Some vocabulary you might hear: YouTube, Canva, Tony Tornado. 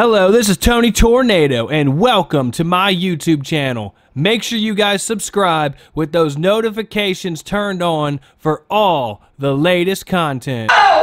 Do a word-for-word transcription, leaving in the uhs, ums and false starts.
Hello, this is Tony Tornado, and welcome to my YouTube channel. Make sure you guys subscribe with those notifications turned on for all the latest content. Oh!